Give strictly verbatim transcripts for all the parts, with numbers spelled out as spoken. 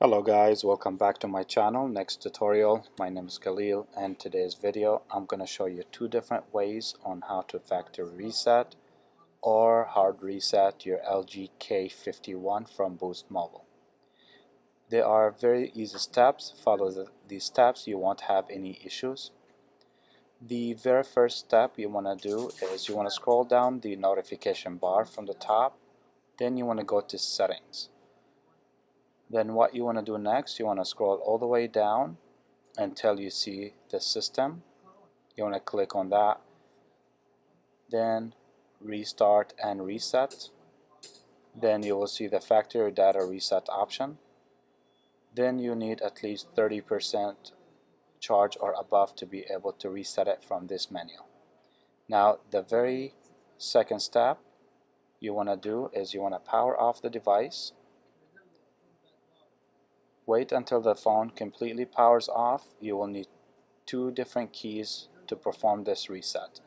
Hello guys, welcome back to my channel. Next tutorial, my name is Khalil, and today's video I'm going to show you two different ways on how to factory reset or hard reset your L G K fifty-one from Boost Mobile. They are very easy steps. Follow the, these steps, you won't have any issues. The very first step you want to do is you want to scroll down the notification bar from the top, then you want to go to settings. Then what you want to do next, you want to scroll all the way down until you see the system. You want to click on that, then restart and reset. Then you will see the factory data reset option. Then you need at least thirty percent charge or above to be able to reset it from this menu. Now the very second step you want to do is you want to power off the device. Wait until the phone completely powers off. You will need two different keys to perform this reset,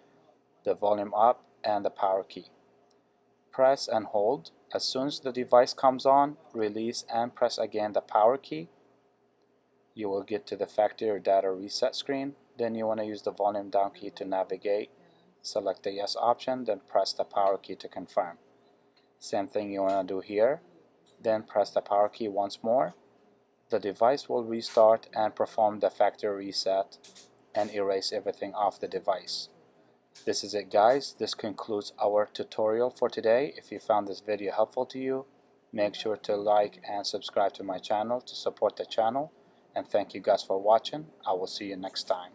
the volume up and the power key. Press and hold. As soon as the device comes on, release and press again the power key. You will get to the factory data reset screen. Then you want to use the volume down key to navigate. Select the yes option, then press the power key to confirm. Same thing you want to do here. Then press the power key once more. The device will restart and perform the factory reset and erase everything off the device. This is it guys. This concludes our tutorial for today. If you found this video helpful to you, make sure to like and subscribe to my channel to support the channel. And thank you guys for watching. I will see you next time.